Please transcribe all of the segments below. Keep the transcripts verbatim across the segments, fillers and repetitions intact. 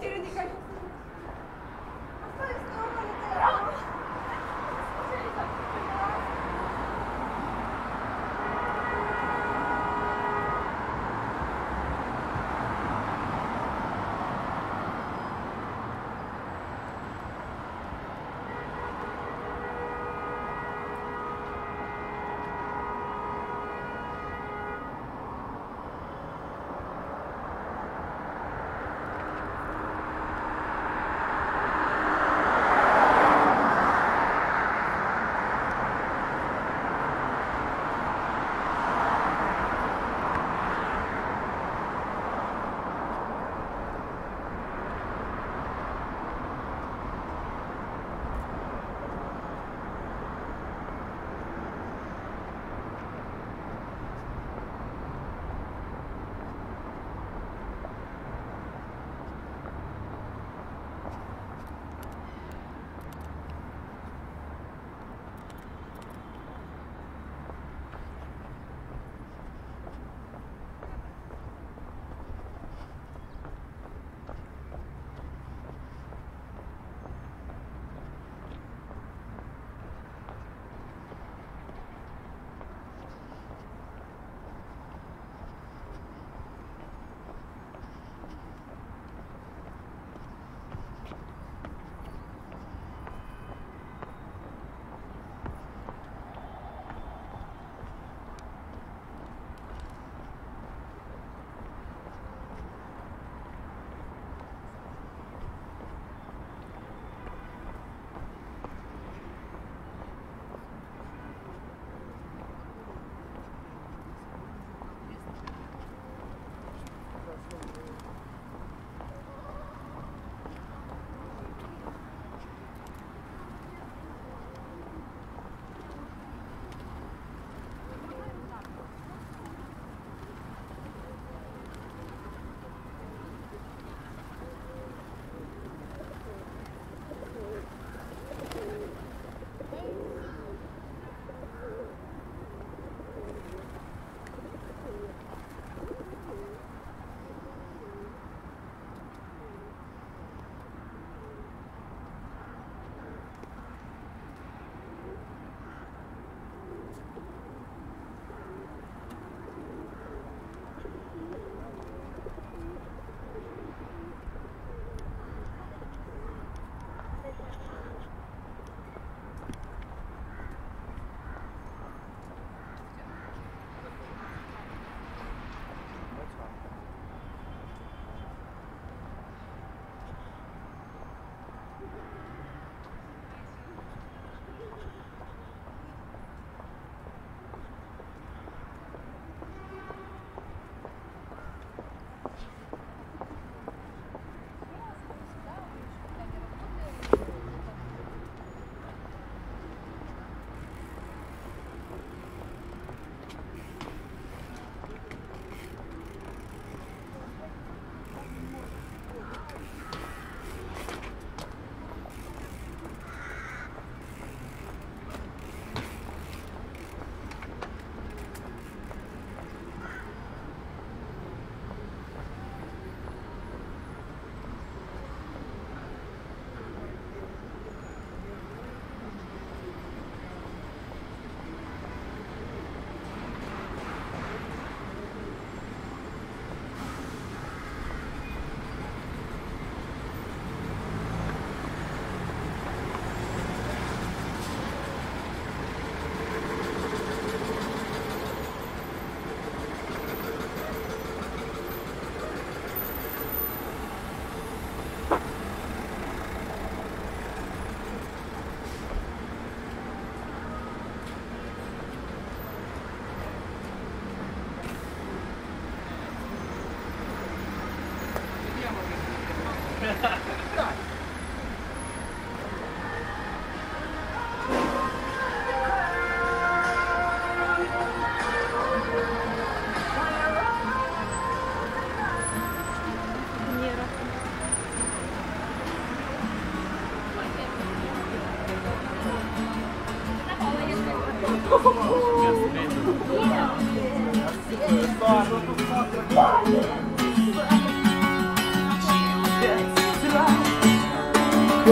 Yes.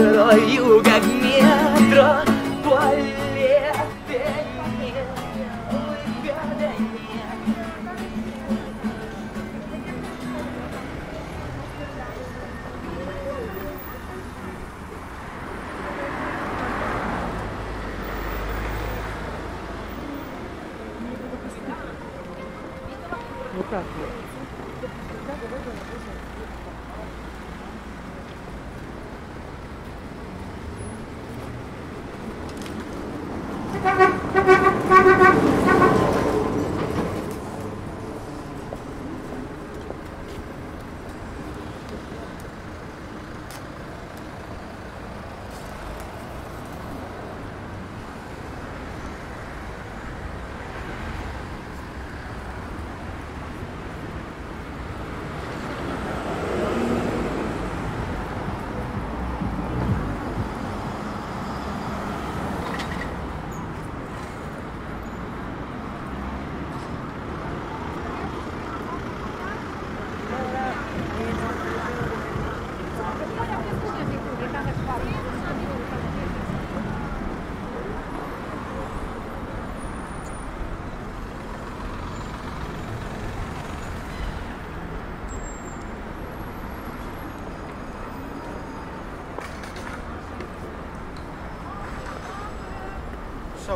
краю, как метрополитен. Ну как вы?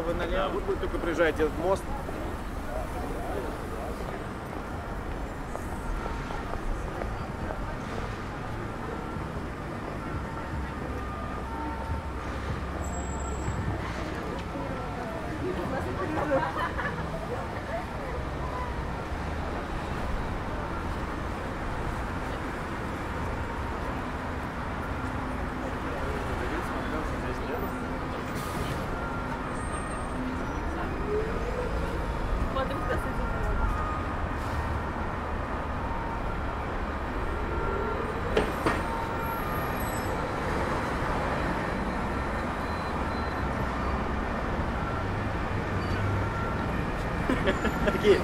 Вы налево, да, вы только приезжаете в мост. Такие.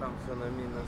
Там все на минус.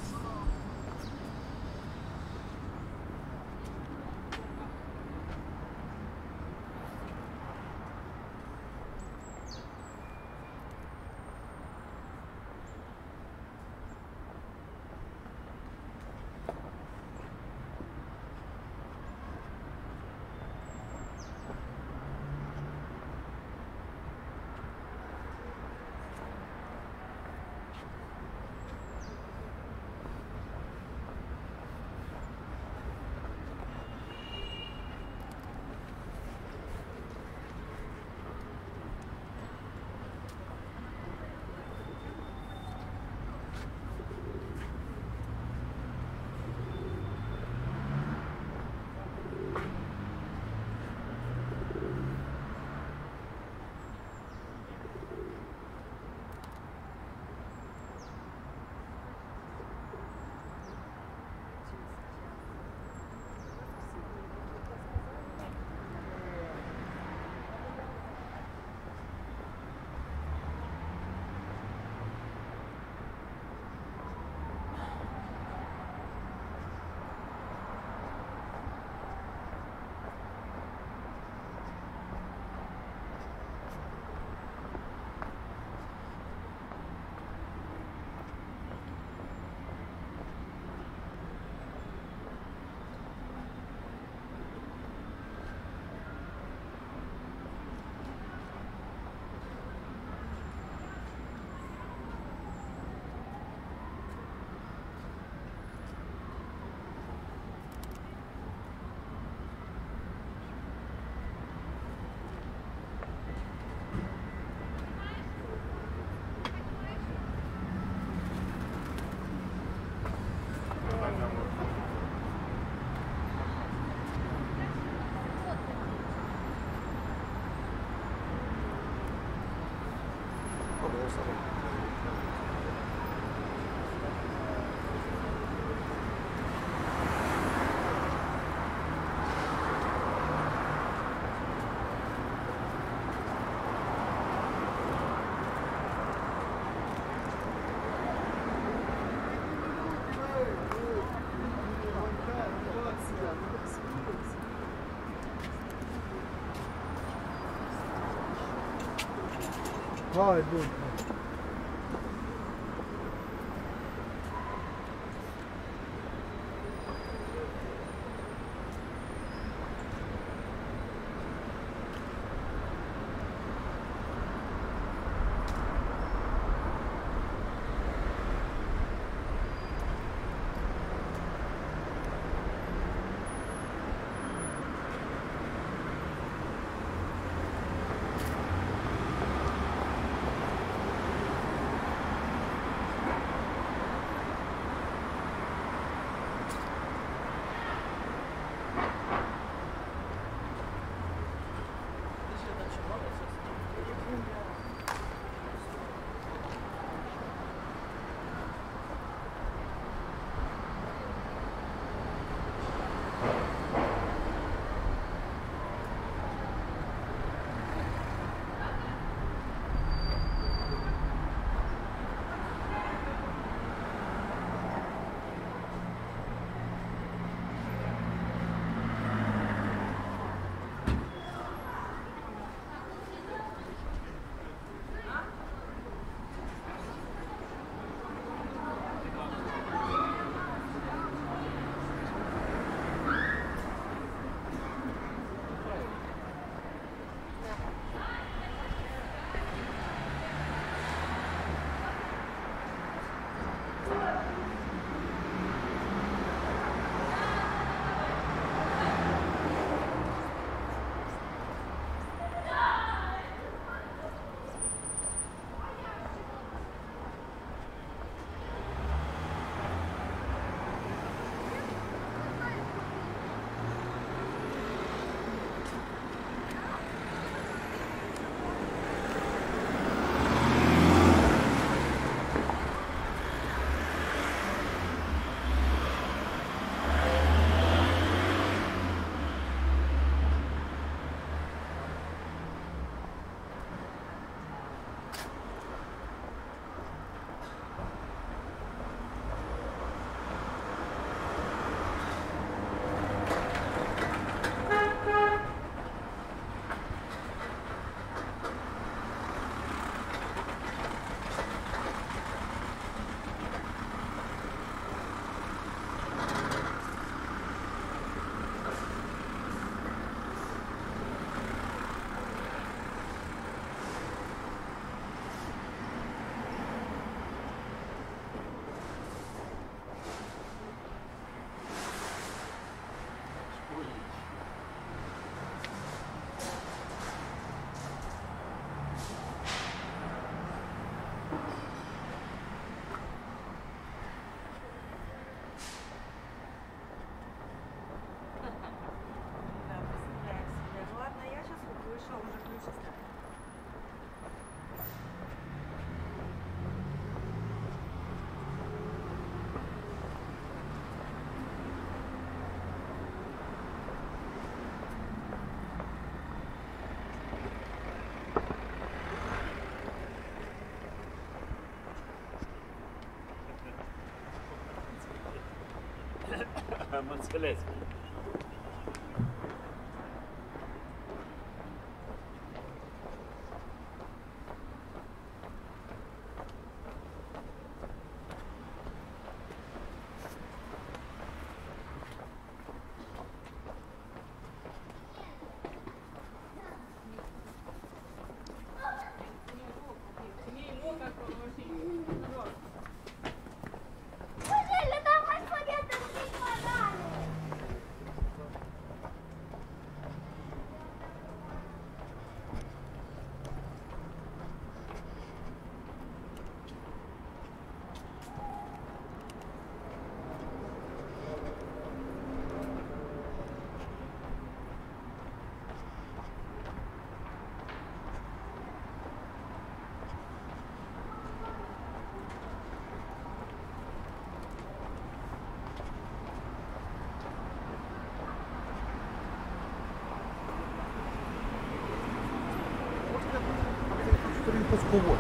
Oh, I do. Mulțumesc! put in physical work.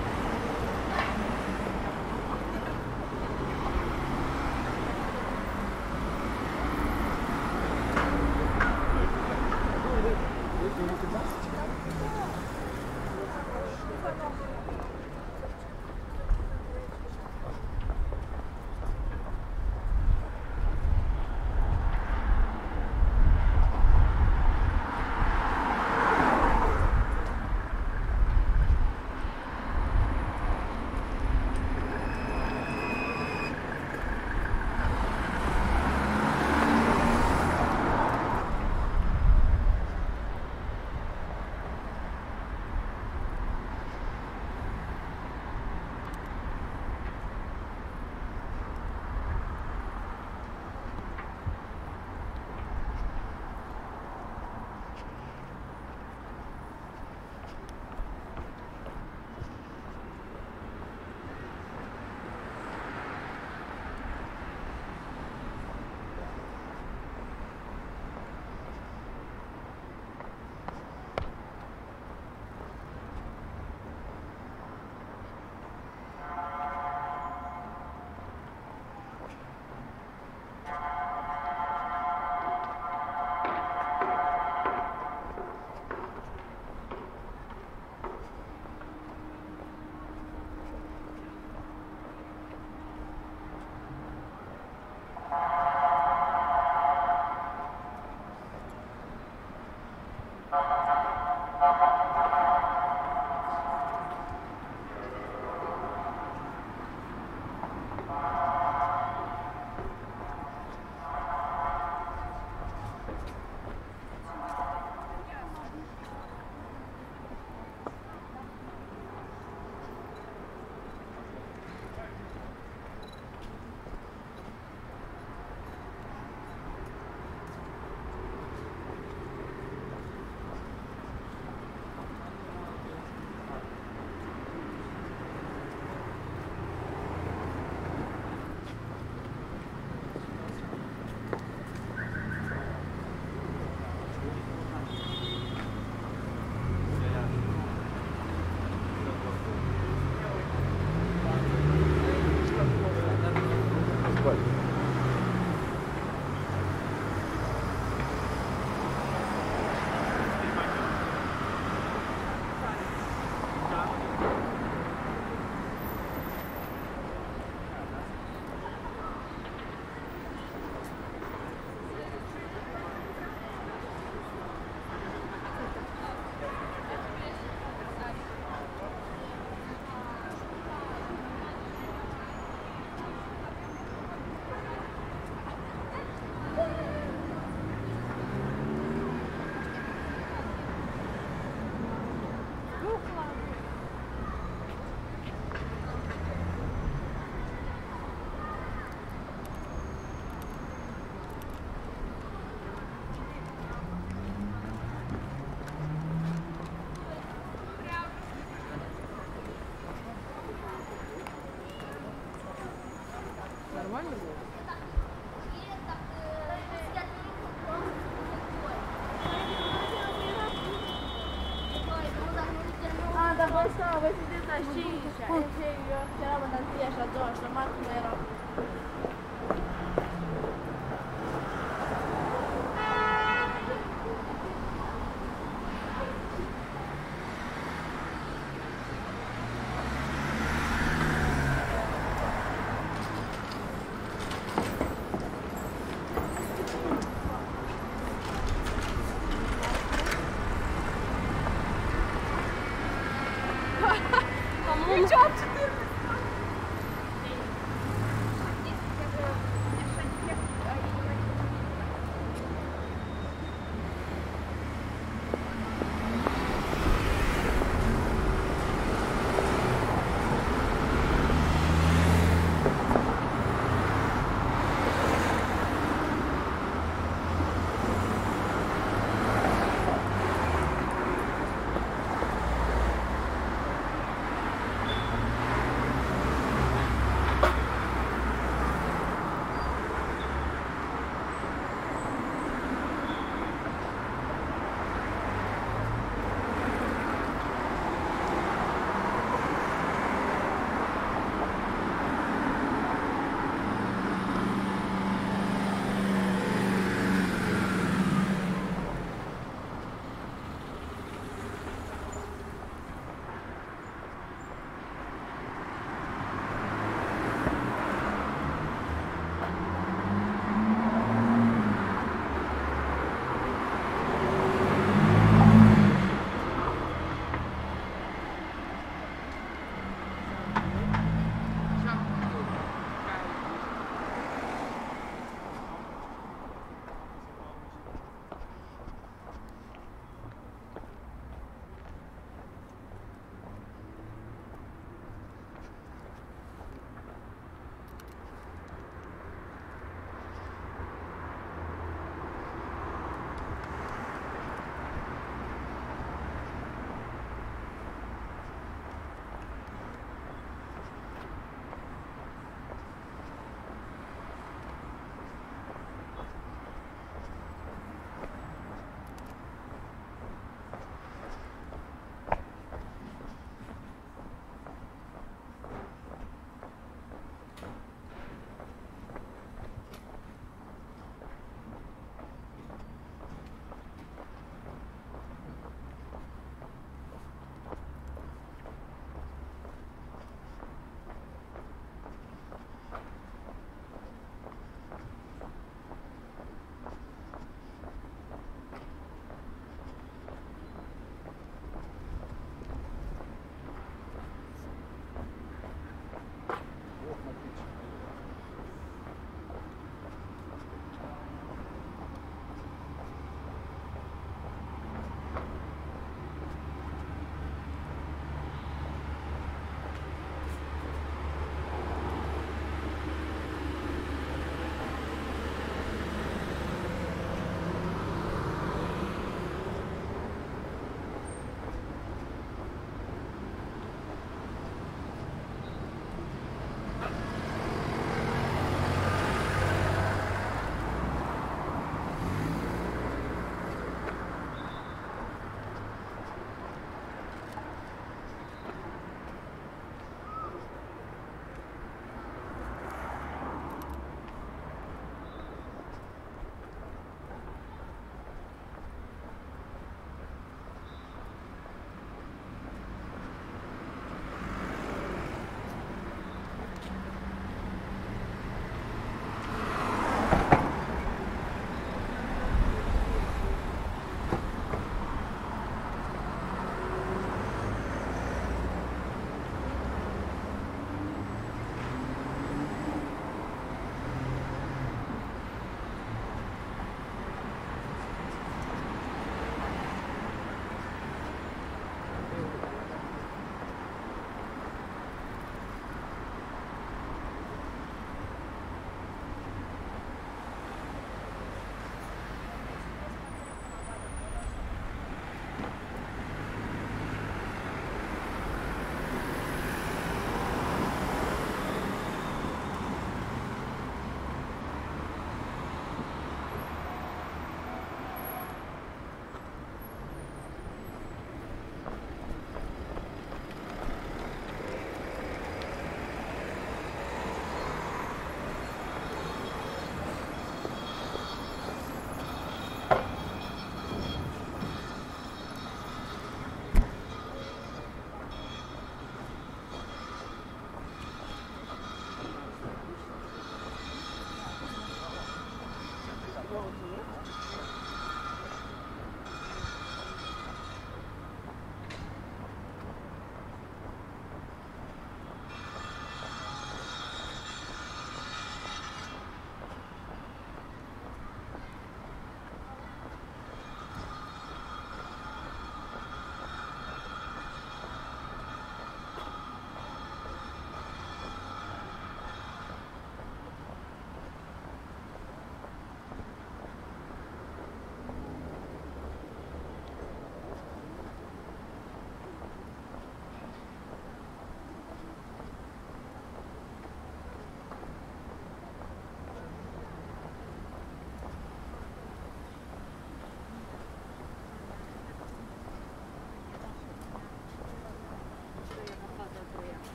Voi sunteți așa și eu eram în întâi așa două, așa mare cum eram.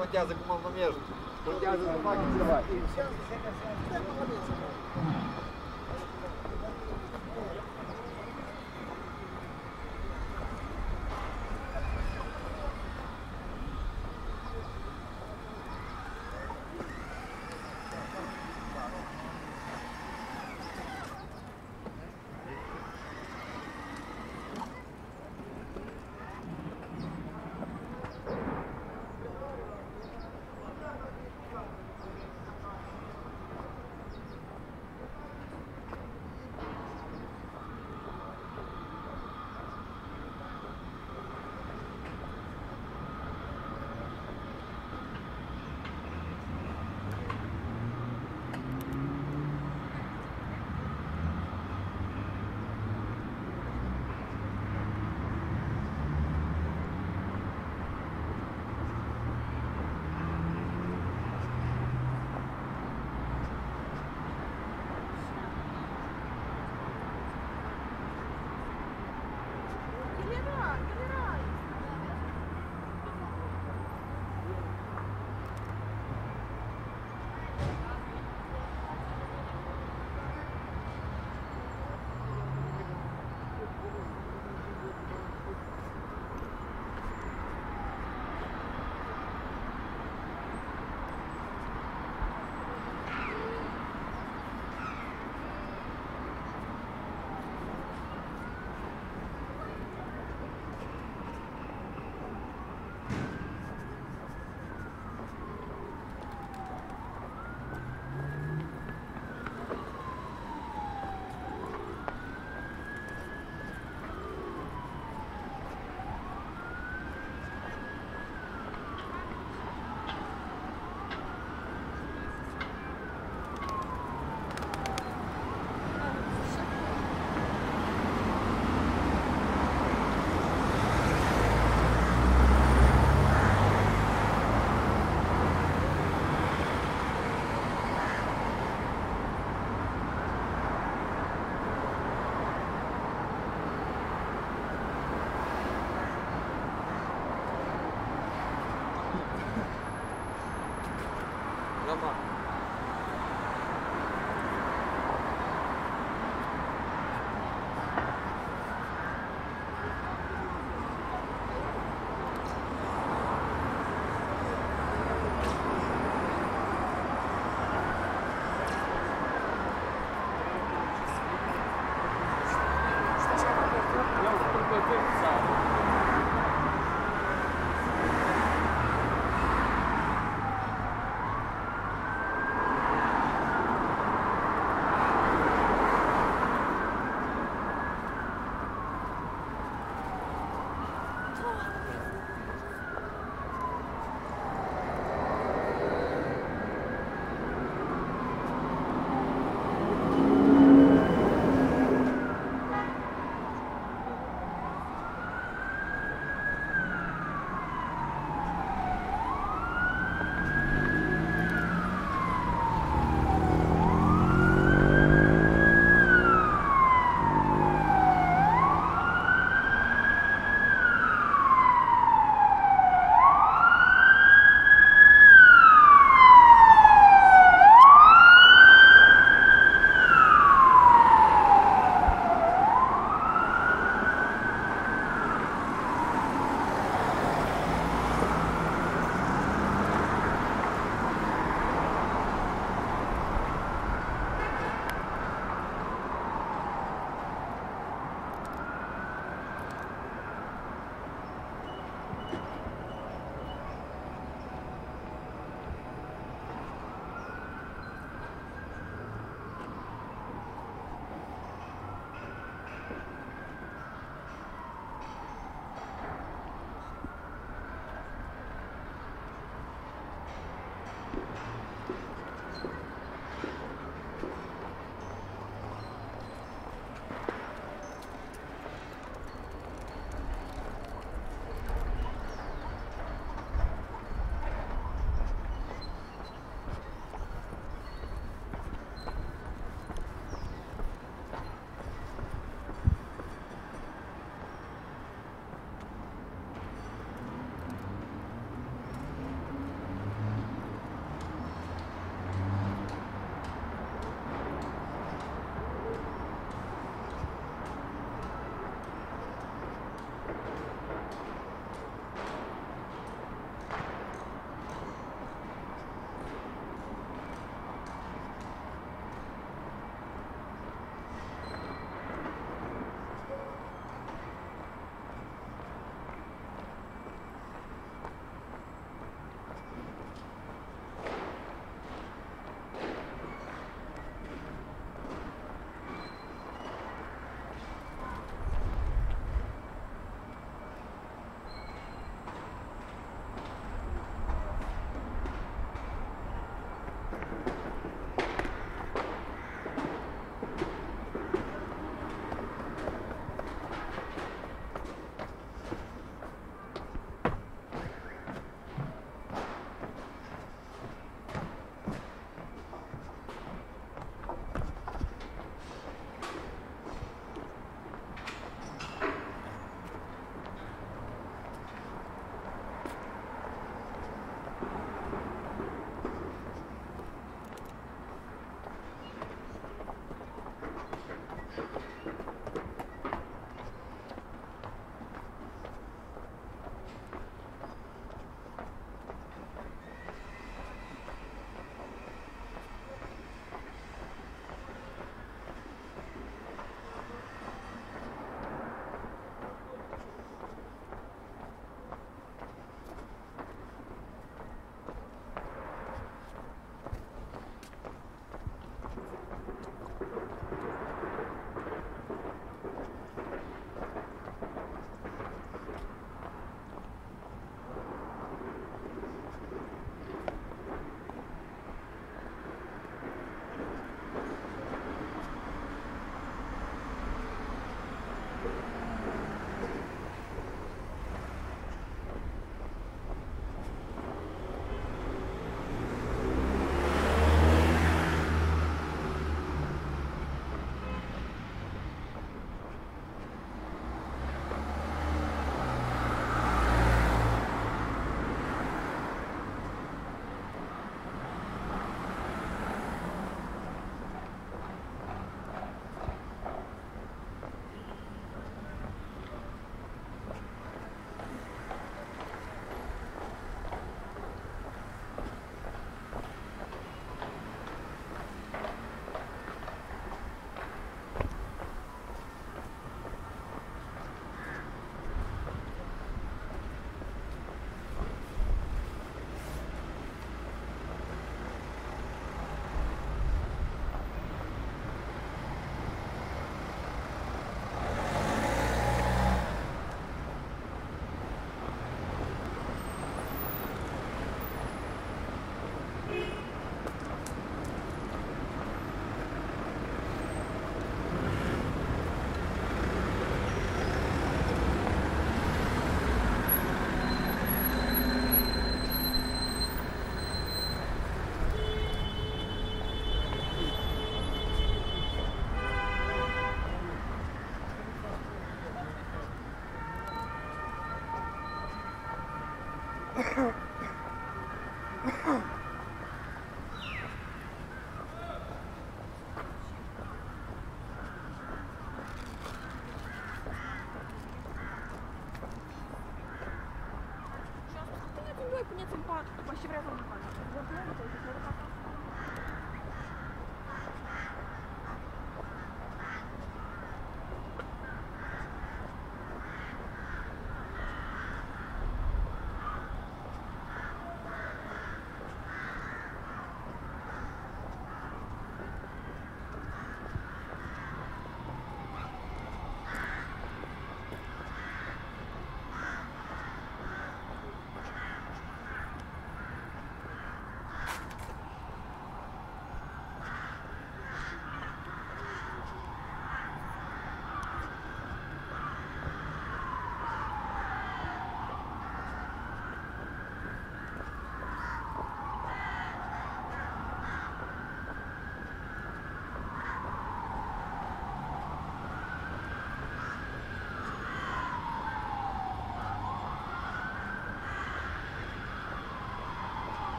он тебя загнал на между. Он тебя загнал на между.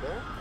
Да?